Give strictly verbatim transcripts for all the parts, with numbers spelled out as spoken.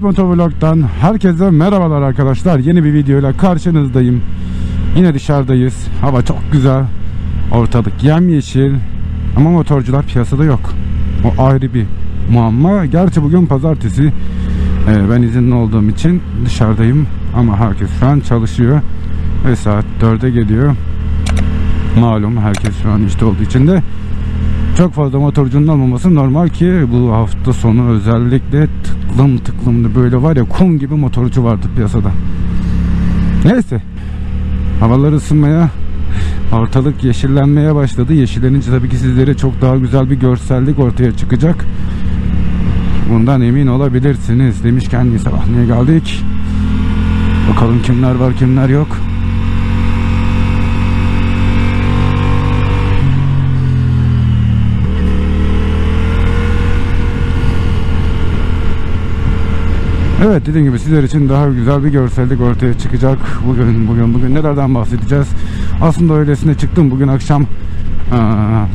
kırk dört motovlog'dan herkese merhabalar arkadaşlar. Yeni bir videoyla karşınızdayım. Yine dışarıdayız. Hava çok güzel. Ortalık yemyeşil. Ama motorcular piyasada yok. O ayrı bir muamma. Gerçi bugün pazartesi. Ee, ben izinli olduğum için dışarıdayım. Ama herkes şu an çalışıyor. Ve saat dörde geliyor. Malum herkes şu an işte olduğu için de çok fazla motorcunun olmaması normal ki bu hafta sonu özellikle tıklım tıklımlı böyle var ya kum gibi motorcu vardı piyasada. Neyse. Havalar ısınmaya, ortalık yeşillenmeye başladı. Yeşillenince tabii ki sizlere çok daha güzel bir görsellik ortaya çıkacak. Bundan emin olabilirsiniz. Demişken Nisan Ahni'ye geldik. Bakalım kimler var kimler yok. Evet, dediğim gibi sizler için daha güzel bir görsellik ortaya çıkacak. Bugün bugün bugün nelerden bahsedeceğiz? Aslında öylesine çıktım. Bugün akşam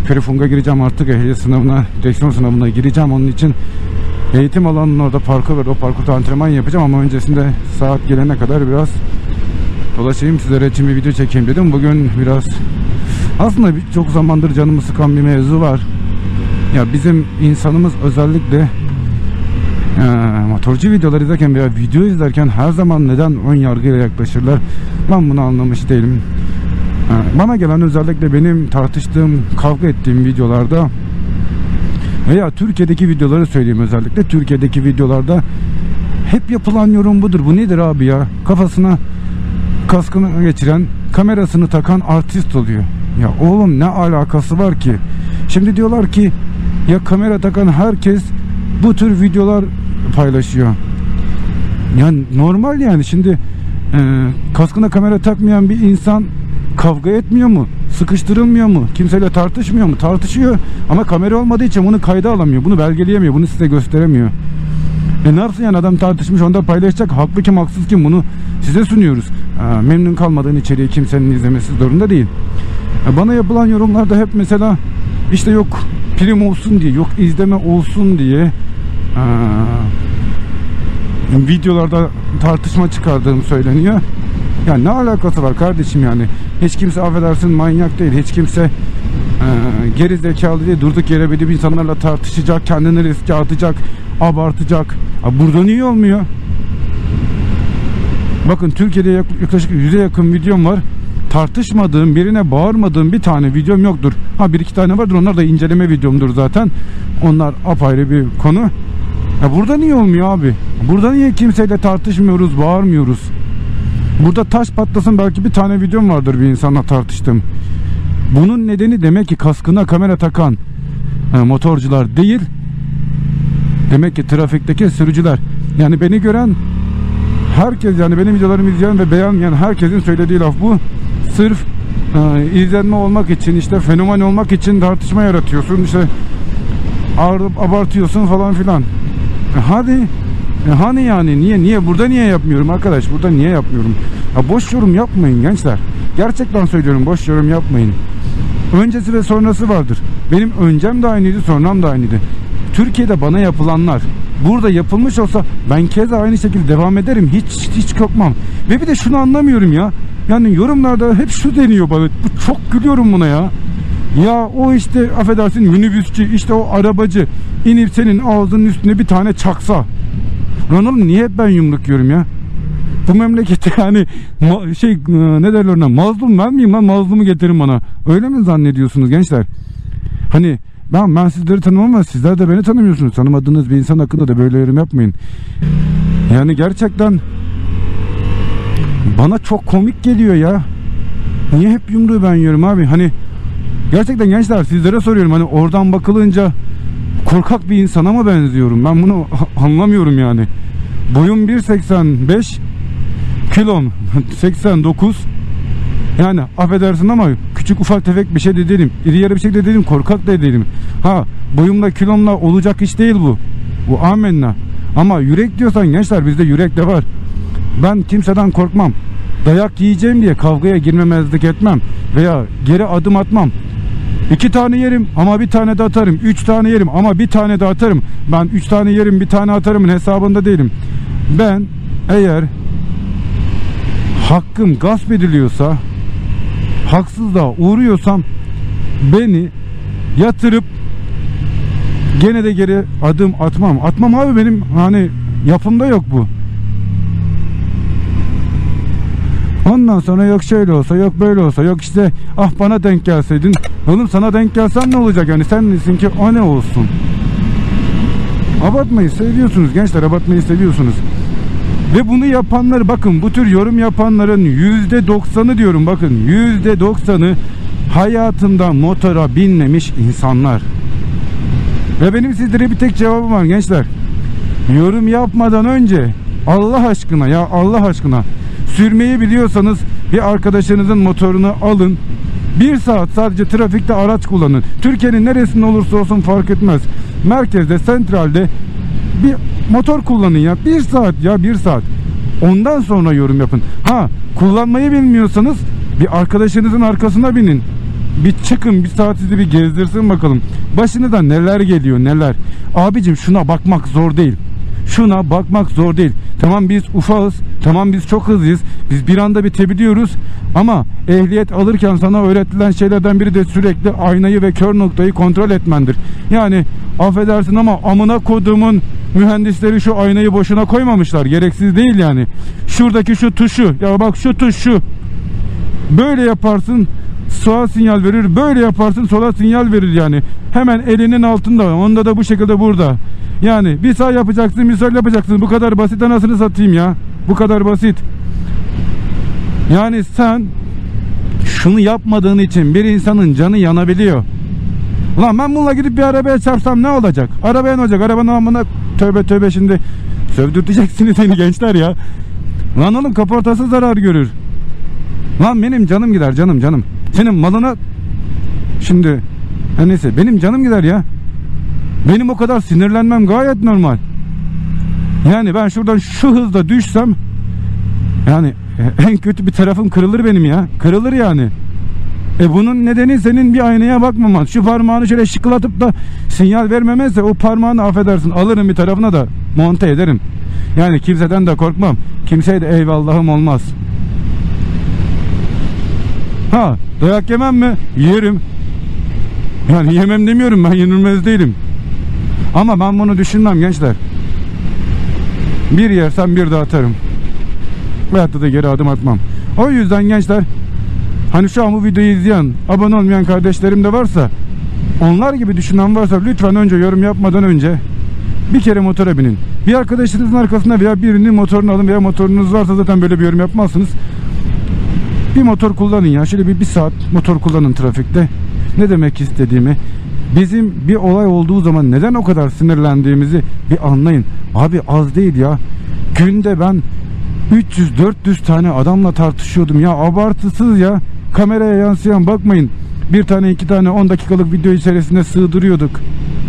Perifung'a gireceğim artık. Ehliyet sınavına, direksiyon sınavına gireceğim. Onun için eğitim alanının orada parkur var. O parkurda antrenman yapacağım ama öncesinde saat gelene kadar biraz dolaşayım. Sizlere için bir video çekeyim dedim. Bugün biraz aslında çok zamandır canımı sıkan bir mevzu var. Ya bizim insanımız özellikle Ee, motorcu videoları izlerken veya video izlerken her zaman neden ön yargıyla yaklaşırlar? Ben bunu anlamış değilim. Ee, bana gelen özellikle benim tartıştığım, kavga ettiğim videolarda veya Türkiye'deki videoları söyleyeyim özellikle. Türkiye'deki videolarda hep yapılan yorum budur. Bu nedir abi ya? Kafasına kaskını geçiren, kamerasını takan artist oluyor. Ya oğlum ne alakası var ki? Şimdi diyorlar ki ya kamera takan herkes bu tür videolar paylaşıyor. Yani normal yani şimdi e, kaskına kamera takmayan bir insan kavga etmiyor mu? Sıkıştırılmıyor mu? Kimseyle tartışmıyor mu? Tartışıyor ama kamera olmadığı için bunu kayda alamıyor. Bunu belgeleyemiyor. Bunu size gösteremiyor. E ne yapsın yani adam tartışmış onda paylaşacak. Haklı kim haksız kim bunu size sunuyoruz. E, memnun kalmadığın içeriği kimsenin izlemesi zorunda değil. E, bana yapılan yorumlarda hep mesela işte yok prim olsun diye yok izleme olsun diye Ee, videolarda tartışma çıkardığım söyleniyor. Ya ne alakası var kardeşim yani? Hiç kimse affedersin manyak değil. Hiç kimse e, geri zekalı diye durduk yere benim insanlarla tartışacak, kendini riske atacak, abartacak. Ya burada niye olmuyor? Bakın Türkiye'de yaklaşık yüze yakın videom var. Tartışmadığım, birine bağırmadığım bir tane videom yoktur. Ha bir iki tane vardır. Onlar da inceleme videomdur zaten. Onlar apayrı bir konu. Ya burada niye olmuyor abi? Burada niye kimseyle tartışmıyoruz, bağırmıyoruz? Burada taş patlasın belki bir tane videom vardır bir insanla tartıştım. Bunun nedeni demek ki kaskına kamera takan motorcular değil. Demek ki trafikteki sürücüler. Yani beni gören herkes yani benim videolarımı izleyen ve beğenmeyen herkesin söylediği laf bu. Sırf e, izlenme olmak için işte fenomen olmak için tartışma yaratıyorsun işte abartıyorsun falan filan. E, hadi e, hani yani niye niye burada niye yapmıyorum arkadaş burada niye yapmıyorum? Ya boş yorum yapmayın gençler. Gerçekten söylüyorum boş yorum yapmayın. Öncesi ve sonrası vardır. Benim öncem de aynıydı sonram da aynıydı. Türkiye'de bana yapılanlar burada yapılmış olsa ben keza aynı şekilde devam ederim. Hiç hiç korkmam. Ve bir de şunu anlamıyorum ya. Yani yorumlarda hep şu deniyor bana. Çok gülüyorum buna ya. Ya o işte affedersin minibüsçü işte o arabacı inip senin ağzının üstüne bir tane çaksa. Lan oğlum niye hep ben yumruk yiyorum ya? Bu memlekette yani şey ne derler ona mazlum ben miyim lan mazlumu getirin bana. Öyle mi zannediyorsunuz gençler? Hani ben, ben sizleri tanımam ama sizler de beni tanımıyorsunuz. Tanımadığınız bir insan hakkında da böyle yorum yapmayın. Yani gerçekten bana çok komik geliyor ya. Niye hep yumruğu ben yiyorum abi? Hani gerçekten gençler sizlere soruyorum. Hani oradan bakılınca korkak bir insana mı benziyorum? Ben bunu anlamıyorum yani. Boyum bir seksen beş, kilom seksen dokuz. Yani affedersin ama küçük ufak tefek bir şey de değilim. İri yarı bir şey de değilim. Korkak da değilim. Ha boyumla kilomla olacak iş değil bu. Bu amenna. Ama yürek diyorsan gençler bizde yürek de var. Ben kimseden korkmam. Dayak yiyeceğim diye kavgaya girmemezlik etmem. Veya geri adım atmam. İki tane yerim ama bir tane de atarım. Üç tane yerim ama bir tane de atarım. Ben üç tane yerim bir tane atarımın hesabında değilim. Ben eğer hakkım gasp ediliyorsa, haksızlığa uğruyorsam, beni yatırıp gene de geri adım atmam. Atmam abi, benim hani yapımda yok bu. Ondan sonra yok şöyle olsa, yok böyle olsa, yok işte ah bana denk gelseydin. Oğlum sana denk gelsen ne olacak yani, sen nesin ki o ne olsun. Abartmayı seviyorsunuz gençler, abartmayı seviyorsunuz. Ve bunu yapanlar, bakın bu tür yorum yapanların yüzde doksanı diyorum, bakın yüzde doksanı hayatında motora binmemiş insanlar. Ve benim sizlere bir tek cevabım var gençler. Yorum yapmadan önce Allah aşkına ya, Allah aşkına sürmeyi biliyorsanız bir arkadaşınızın motorunu alın. Bir saat sadece trafikte araç kullanın. Türkiye'nin neresinde olursa olsun fark etmez. Merkezde, sentralde bir motor kullanın ya. Bir saat ya, bir saat. Ondan sonra yorum yapın. Ha, kullanmayı bilmiyorsanız bir arkadaşınızın arkasına binin. Bir çıkın, bir saat sizi bir gezdirsin bakalım. Başınıza neler geliyor, neler. Abicim şuna bakmak zor değil. Şuna bakmak zor değil. Tamam biz ufağız, tamam biz çok hızlıyız, biz bir anda bitebiliyoruz. Ama ehliyet alırken sana öğretilen şeylerden biri de sürekli aynayı ve kör noktayı kontrol etmendir. Yani affedersin ama amına kodumun mühendisleri şu aynayı boşuna koymamışlar. Gereksiz değil yani. Şuradaki şu tuşu, ya bak şu tuş şu. Böyle yaparsın sağa sinyal verir, böyle yaparsın sola sinyal verir yani. Hemen elinin altında, onda da bu şekilde burada. Yani bir sağ yapacaksın, bir sol yapacaksın. Bu kadar basit anasını satayım ya. Bu kadar basit. Yani sen şunu yapmadığın için bir insanın canı yanabiliyor. Ulan ben bununla gidip bir arabaya çarpsam ne olacak? Arabaya ne olacak? Arabanın amına, tövbe tövbe, şimdi sövdürteceksiniz seni gençler ya. Lan oğlum kaportası zarar görür. Lan benim canım gider, canım canım. Senin malına şimdi her neyse, benim canım gider ya. Benim o kadar sinirlenmem gayet normal. Yani ben şuradan şu hızla düşsem yani en kötü bir tarafım kırılır benim ya. Kırılır yani. E bunun nedeni senin bir aynaya bakmaman. Şu parmağını şöyle şıklatıp da sinyal vermemezse o parmağını affedersin alırım bir tarafına da monte ederim. Yani kimseden de korkmam. Kimseye de eyvallahım olmaz. Ha, dayak yemem mi? Yerim. Yani yemem demiyorum, ben yenilmez değilim. Ama ben bunu düşünmem gençler. Bir yersem bir daha atarım. Hayatta da geri adım atmam. O yüzden gençler, hani şu an bu videoyu izleyen, abone olmayan kardeşlerim de varsa, onlar gibi düşünen varsa lütfen önce yorum yapmadan önce bir kere motora binin. Bir arkadaşınızın arkasına veya birinin motorunu alın veya motorunuz varsa zaten böyle bir yorum yapmazsınız. Bir motor kullanın ya. Şöyle bir, bir saat motor kullanın trafikte. Ne demek istediğimi, bizim bir olay olduğu zaman neden o kadar sinirlendiğimizi bir anlayın. Abi az değil ya. Günde ben üç yüz dört yüz tane adamla tartışıyordum ya. Abartısız ya. Kameraya yansıyan bakmayın. Bir tane iki tane on dakikalık video içerisinde sığdırıyorduk.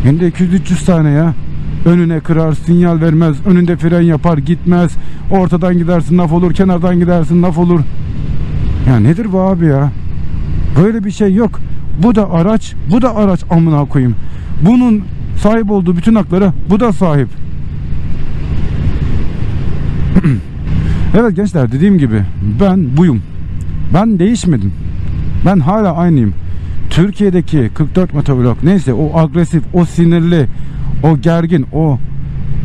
Günde iki yüz üç yüz tane ya. Önüne kırar, sinyal vermez. Önünde fren yapar, gitmez. Ortadan gidersin laf olur. Kenardan gidersin laf olur. Ya nedir bu abi ya? Böyle bir şey yok. Bu da araç, bu da araç amına koyayım. Bunun sahip olduğu bütün haklara bu da sahip. Evet gençler, dediğim gibi ben buyum. Ben değişmedim. Ben hala aynıyım. Türkiye'deki kırk dört motovlog neyse, o agresif, o sinirli, o gergin, o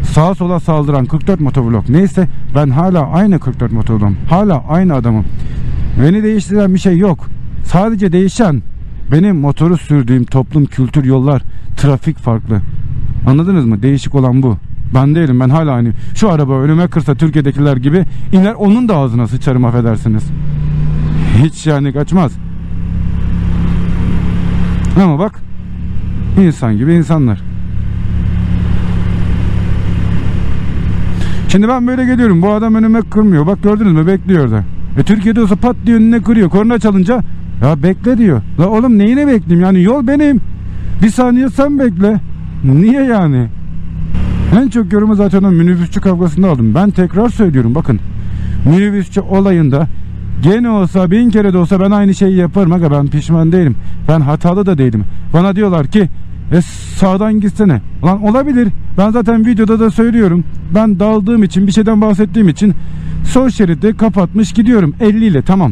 sağa sola saldıran kırk dört motovlog neyse, ben hala aynı kırk dört motovlogum. Hala aynı adamım. Beni değiştiren bir şey yok. Sadece değişen benim motoru sürdüğüm toplum, kültür, yollar, trafik farklı. Anladınız mı? Değişik olan bu. Ben değilim, ben hala aynı. Şu araba önüme kırsa Türkiye'dekiler gibi iner, onun da ağzına sıçarım affedersiniz. Hiç yani kaçmaz. Ama bak, insan gibi insanlar. Şimdi ben böyle geliyorum, bu adam önüme kırmıyor. Bak gördünüz mü, bekliyor da. E Türkiye'de olsa pat diye önüne kırıyor. Korna çalınca ya bekle diyor. La oğlum neyine bekleyeyim yani, yol benim. Bir saniye sen bekle. Niye yani? En çok yorumu zaten o minibüsçü kavgasında aldım. Ben tekrar söylüyorum bakın. Minibüsçü olayında gene olsa bin kere de olsa ben aynı şeyi yaparım. Aga ben pişman değilim. Ben hatalı da değilim. Bana diyorlar ki E sağdan gitsene. Lan olabilir. Ben zaten videoda da söylüyorum. Ben daldığım için, bir şeyden bahsettiğim için sol şeridi kapatmış gidiyorum elli ile, tamam.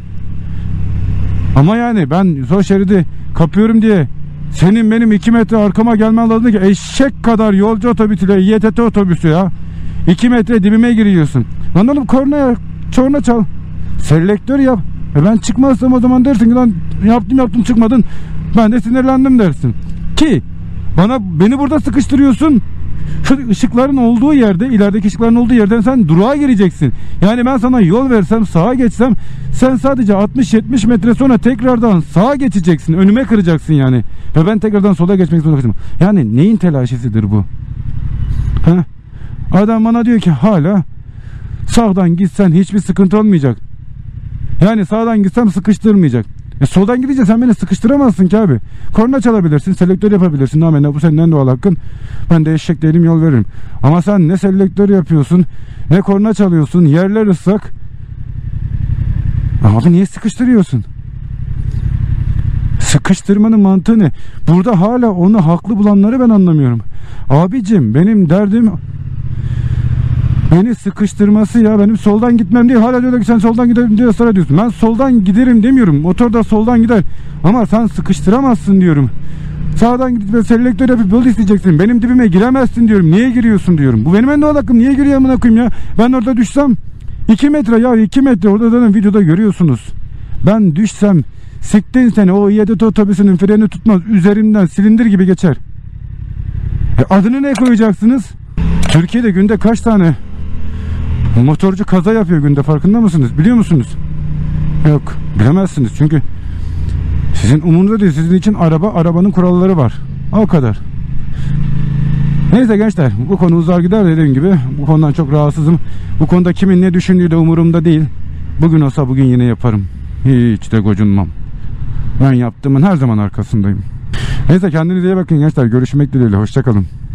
Ama yani ben sol şeridi kapıyorum diye senin benim iki metre arkama gelmen lazım ki, eşek kadar yolcu otobüsüyle Y T T otobüsü ya. iki metre dibime giriyorsun. Lan oğlum kornaya, çorna çal. Selektör yap. E ben çıkmazsam o zaman dersin ki lan yaptım yaptım çıkmadın. Ben de sinirlendim dersin. Ki bana, beni burada sıkıştırıyorsun. Şu ışıkların olduğu yerde, ilerideki ışıkların olduğu yerden sen durağa gireceksin. Yani ben sana yol versem, sağa geçsem, sen sadece altmış yetmiş metre sonra tekrardan sağa geçeceksin. Önüme kıracaksın yani. Ve ben tekrardan sola geçmek zorunda kalacağım. Yani neyin telaşesidir bu? Ha? Adam bana diyor ki hala sağdan gitsen hiçbir sıkıntı olmayacak. Yani sağdan gitsem sıkıştırmayacak. E soldan gidince sen beni sıkıştıramazsın ki abi. Korna çalabilirsin, selektör yapabilirsin. Amenna, bu senin en doğal hakkın. Ben de eşek değilim, yol veririm. Ama sen ne selektör yapıyorsun, ne korna çalıyorsun. Yerler ıslak. Abi niye sıkıştırıyorsun? Sıkıştırmanın mantığı ne? Burada hala onu haklı bulanları ben anlamıyorum. Abicim benim derdim beni sıkıştırması ya, benim soldan gitmem değil. Hala diyor ki sen soldan giderim diye ısrar ediyorsun. Ben soldan giderim demiyorum. Motor da soldan gider. Ama sen sıkıştıramazsın diyorum. Sağdan gidip ve selektör yapıp yol isteyeceksin. Benim dibime giremezsin diyorum. Niye giriyorsun diyorum. Bu benim en doğal hakkım. Niye giriyor amına koyayım ya? Ben orada düşsem iki metre ya, iki metre orada da videoda görüyorsunuz. Ben düşsem siktin seni, o Y D T otobüsünün freni tutmaz. Üzerimden silindir gibi geçer. E adını ne koyacaksınız? Türkiye'de günde kaç tane motorcu kaza yapıyor günde, farkında mısınız? Biliyor musunuz? Yok, bilemezsiniz çünkü sizin umurunuzda değil. Sizin için araba, arabanın kuralları var. O kadar. Neyse gençler, bu konu uzar gider, dediğim gibi bu konudan çok rahatsızım. Bu konuda kimin ne düşündüğü de umurumda değil. Bugün olsa bugün yine yaparım. Hiç de gocunmam. Ben yaptığımın her zaman arkasındayım. Neyse kendinize iyi bakın gençler. Görüşmek dileğiyle. Hoşçakalın.